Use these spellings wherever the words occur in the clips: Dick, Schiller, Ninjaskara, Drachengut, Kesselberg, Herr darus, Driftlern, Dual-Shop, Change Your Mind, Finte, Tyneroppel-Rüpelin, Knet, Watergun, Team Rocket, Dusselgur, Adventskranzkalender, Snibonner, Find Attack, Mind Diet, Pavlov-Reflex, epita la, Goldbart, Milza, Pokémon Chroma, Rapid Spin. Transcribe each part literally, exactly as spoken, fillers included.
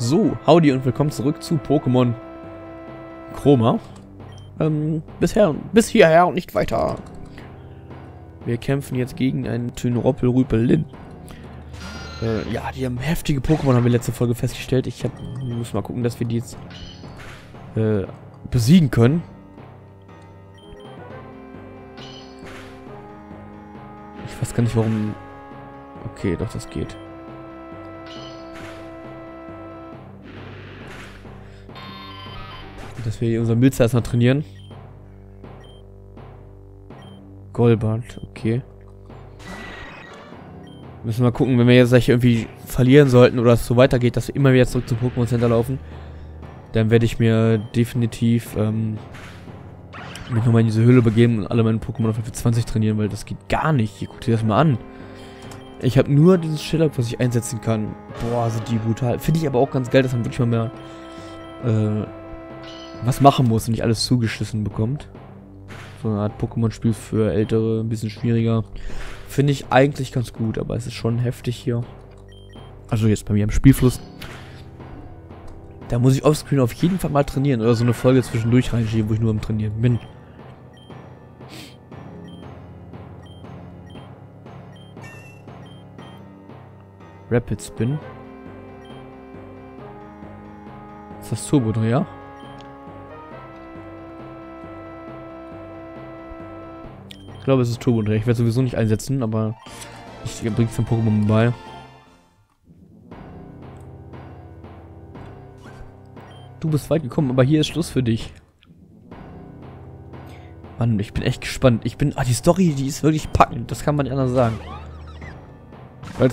So, howdy und willkommen zurück zu Pokémon Chroma. Ähm, bisher, bis hierher und nicht weiter. Wir kämpfen jetzt gegen einen Tyneroppel-Rüpelin. Äh, ja, die haben heftige Pokémon, haben wir letzte Folge festgestellt. Ich hab, muss mal gucken, dass wir die jetzt äh, besiegen können. Ich weiß gar nicht, warum... Okay, doch, das geht. Dass wir unseren Milza erstmal trainieren. Goldbart, okay. Müssen wir mal gucken, wenn wir jetzt gleich irgendwie verlieren sollten oder es so weitergeht, dass wir immer wieder zurück zum Pokémon Center laufen, dann werde ich mir definitiv ähm, mich nochmal in diese Höhle begeben und alle meine Pokémon auf Level zwanzig trainieren, weil das geht gar nicht. Hier, guck dir das mal an. Ich habe nur dieses Schiller, was ich einsetzen kann. Boah, sind die brutal. Finde ich aber auch ganz geil, dass man wirklich mal mehr... Äh, was machen muss und nicht alles zugeschissen bekommt. So eine Art Pokémon-Spiel für Ältere, ein bisschen schwieriger. Finde ich eigentlich ganz gut, aber es ist schon heftig hier. Also jetzt bei mir im Spielfluss. Da muss ich offscreen auf jeden Fall mal trainieren oder so eine Folge zwischendurch reinschieben, wo ich nur am Trainieren bin. Rapid Spin. Ist das Turbo drin, ja? Ich glaube, es ist Turbo. Ich werde sowieso nicht einsetzen, aber ich bringe es dem Pokémon bei. Du bist weit gekommen, aber hier ist Schluss für dich. Mann, ich bin echt gespannt. Ich bin... Ah, die Story, die ist wirklich packend. Das kann man nicht anders sagen. Weil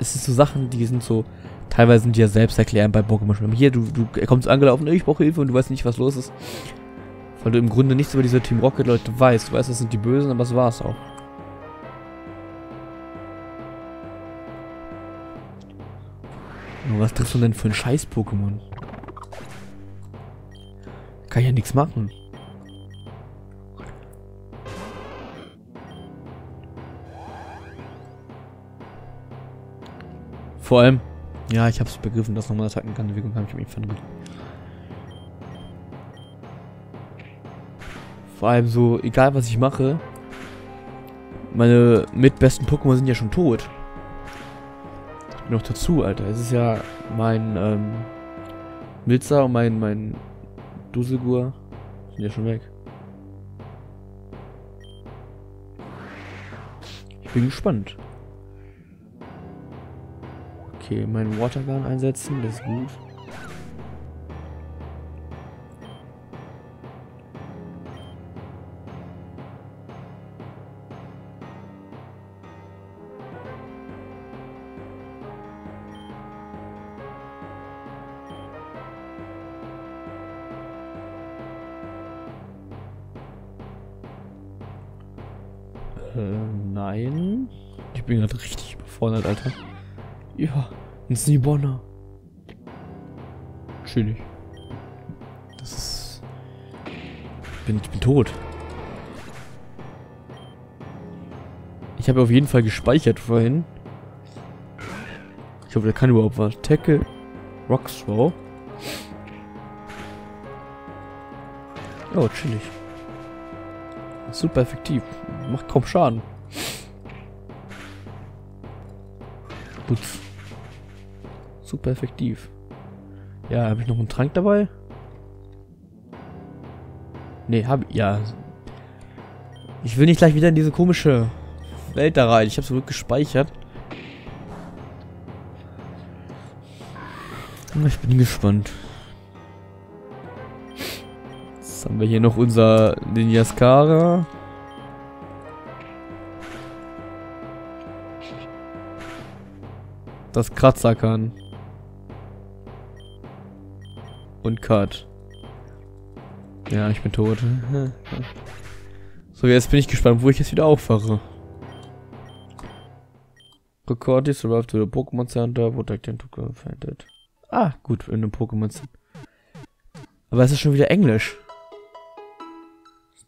es sind so Sachen, die sind so... Teilweise sind die ja selbst erklärend bei Pokémon. Hier, du, du kommst angelaufen, ich brauche Hilfe und du weißt nicht, was los ist. Weil du im Grunde nichts über diese Team Rocket Leute weißt. Du weißt, das sind die Bösen, aber das war's auch. Nur was triffst du denn für ein Scheiß-Pokémon? Kann ich ja nichts machen. Vor allem, ja, ich hab's begriffen, dass nochmal Attacken kann. Deswegen habe ich mich verdrückt. Vor allem so, egal was ich mache, meine mitbesten Pokémon sind ja schon tot. Noch dazu, Alter. Es ist ja mein ähm, Milza und mein, mein Dusselgur sind ja schon weg. Ich bin gespannt. Okay, meinen Watergun einsetzen, das ist gut. Nein. Ich bin gerade richtig überfordert, Alter. Ja, ein Snibonner. Chillig. Das ist... Ich bin, ich bin tot. Ich habe auf jeden Fall gespeichert vorhin. Ich hoffe, der kann überhaupt was. Tackle. Rockshow. Oh, chillig. Super effektiv. Macht kaum Schaden. Putz. Super effektiv. Ja, habe ich noch einen Trank dabei? Nee, habe ich. Ja. Ich will nicht gleich wieder in diese komische Welt da rein. Ich habe es gespeichert. Ich bin gespannt. Jetzt haben wir hier noch unser Ninjaskara. Das Kratzer kann. Und Cut. Ja, ich bin tot. So, jetzt bin ich gespannt, wo ich jetzt wieder aufwache. Record this arrived to the Pokémon Center, protect and to find it. Ah, gut, in einem Pokémon Center. Aber es ist schon wieder Englisch.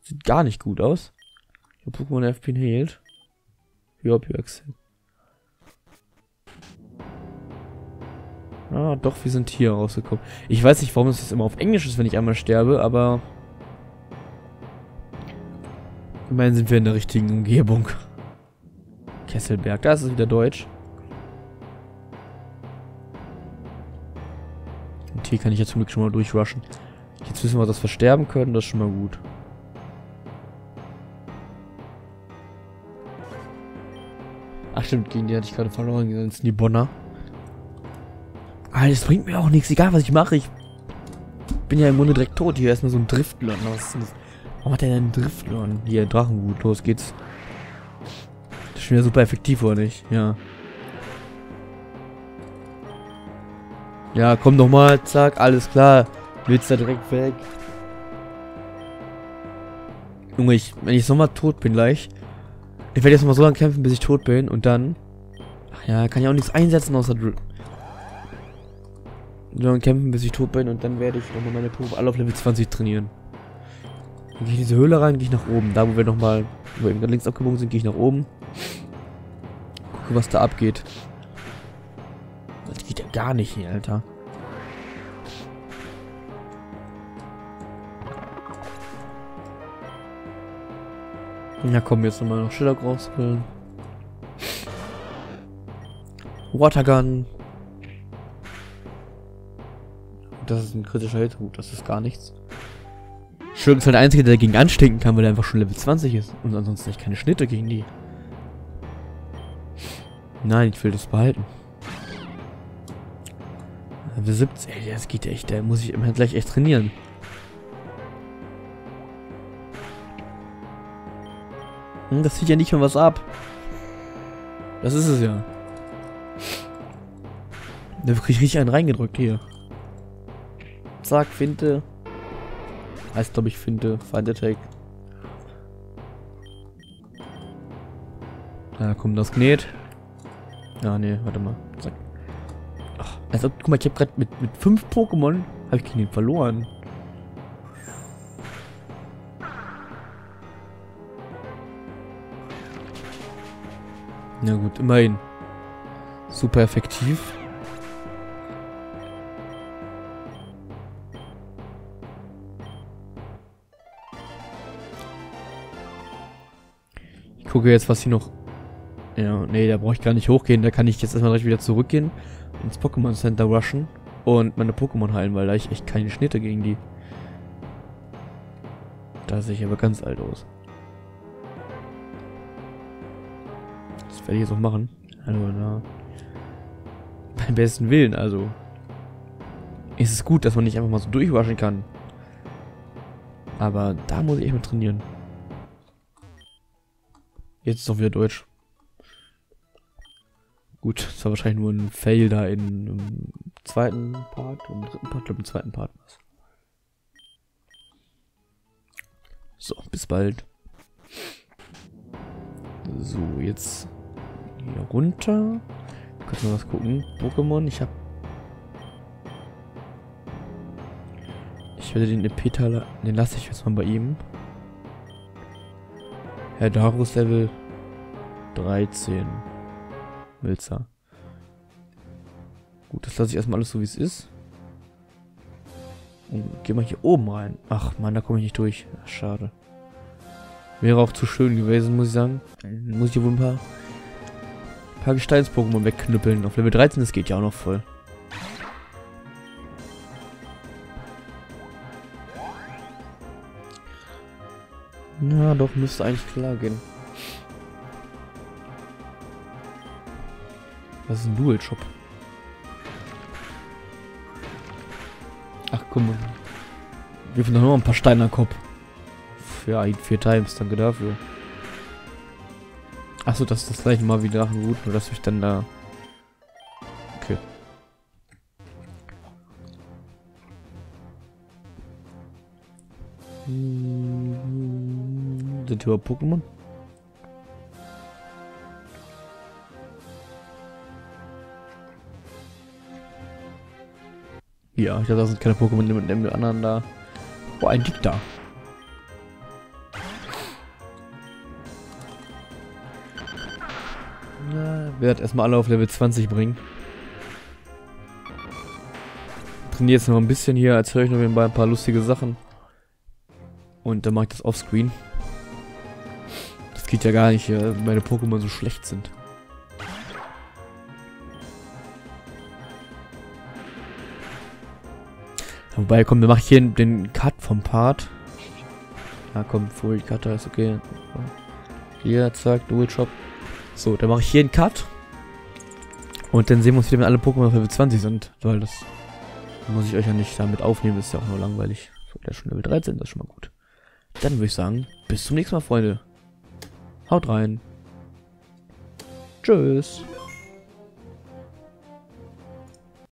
Sieht gar nicht gut aus. Your Pokémon have been healed. We hope you accept. Ah, doch, wir sind hier rausgekommen. Ich weiß nicht, warum es jetzt immer auf Englisch ist, wenn ich einmal sterbe, aber... Immerhin sind wir in der richtigen Umgebung. Kesselberg, da ist es wieder deutsch. Und hier kann ich jetzt zum Glück schon mal durchrushen. Jetzt wissen wir, dass wir sterben können, das ist schon mal gut. Ach stimmt, gegen die hatte ich gerade verloren, gegen den Snibonner. Alter, das bringt mir auch nichts, egal was ich mache, ich bin ja im Grunde direkt tot. Hier erstmal so ein Driftlern. Was ist das? Warum hat der denn einen Driftlern? Hier, Drachengut, los geht's. Das ist schon wieder super effektiv, oder nicht? Ja. Ja, komm doch mal, zack, alles klar. Willst da direkt weg? Junge, ich, wenn ich nochmal tot bin gleich. Ich werde jetzt nochmal so lange kämpfen, bis ich tot bin und dann... Ach ja, kann ich auch nichts einsetzen außer... So lange kämpfen, bis ich tot bin und dann werde ich nochmal meine Probe alle auf Level zwanzig trainieren. Dann gehe ich in diese Höhle rein, gehe ich nach oben. Da, wo wir nochmal, wo wir eben gerade links abgebogen sind, gehe ich nach oben. Gucke, was da abgeht. Das geht ja gar nicht hier, Alter. Na komm, jetzt nochmal noch Schiller rausholen. Watergun. Das ist ein kritischer Hit. Gut, das ist gar nichts. Schirk ist halt der Einzige, der dagegen anstinken kann, weil er einfach schon Level zwanzig ist. Und ansonsten nicht keine Schnitte gegen die. Nein, ich will das behalten. Level siebzig. Ey, das geht echt. Da muss ich immer gleich echt trainieren. Hm, das zieht ja nicht mal was ab. Das ist es ja. Da krieg ich richtig einen reingedrückt hier. Zack, Finte. Heißt, glaube ich, Finte. Find Attack. Da kommt das Knet. Ah, ne, warte mal. Zack. Ach, also, guck mal, ich habe gerade mit, mit fünf Pokémon habe ich Knet verloren. Na gut, immerhin. Super effektiv. Ich gucke jetzt, was hier noch... Ja, nee, da brauche ich gar nicht hochgehen. Da kann ich jetzt erstmal direkt wieder zurückgehen. Ins Pokémon Center rushen. Und meine Pokémon heilen, weil da ich echt keine Schnitte gegen die... Da sehe ich aber ganz alt aus. Das werde ich jetzt auch machen. Also, na... Beim besten Willen, also... Ist es gut, dass man nicht einfach mal so durchwaschen kann. Aber da muss ich echt mal trainieren. Jetzt ist doch wieder Deutsch. Gut, das war wahrscheinlich nur ein Fail da in, im zweiten Part und im dritten Part, glaube ich, im zweiten Part war es. So, bis bald. So, jetzt hier runter. Können wir was gucken? Pokémon, ich habe... Ich werde den epita la... Den lasse ich jetzt mal bei ihm. Herr darus Level dreizehn. Milza. Gut, das lasse ich erstmal alles so wie es ist. Und geh mal hier oben rein. Ach man, da komme ich nicht durch. Ach, schade. Wäre auch zu schön gewesen, muss ich sagen. Muss ich hier wohl ein paar, paar Gesteins-Pokémon wegknüppeln. Auf Level dreizehn, das geht ja auch noch voll. Na doch, müsste eigentlich klar gehen. Das ist ein Dual-Shop. Ach guck mal. Wir finden doch noch ein paar Steine am Kopf. Ja, vier Times, danke dafür. Achso, das ist das gleiche mal wie Drachengut, nur dass ich dann da... Okay. Hm, sind hier überhaupt Pokémon? Ja, ich glaube, da sind keine Pokémon mit dem anderen da. Boah, ein Dick da. Wird erstmal alle auf Level zwanzig bringen. trainiere jetzt noch ein bisschen hier, erzähle ich noch nebenbei ein paar lustige Sachen. Und dann mache ich das offscreen. Das geht ja gar nicht, weil meine Pokémon so schlecht sind. Wobei, komm, dann mache ich hier den Cut vom Part. Ja, komm, Folie-Cutter ist okay. Hier, zack, Dual-Shop. So, dann mache ich hier einen Cut. Und dann sehen wir uns wieder, wenn alle Pokémon auf Level zwanzig sind. Weil das muss ich euch ja nicht damit aufnehmen, das ist ja auch nur langweilig. So, der ist schon Level dreizehn, das ist schon mal gut. Dann würde ich sagen, bis zum nächsten Mal, Freunde. Haut rein. Tschüss.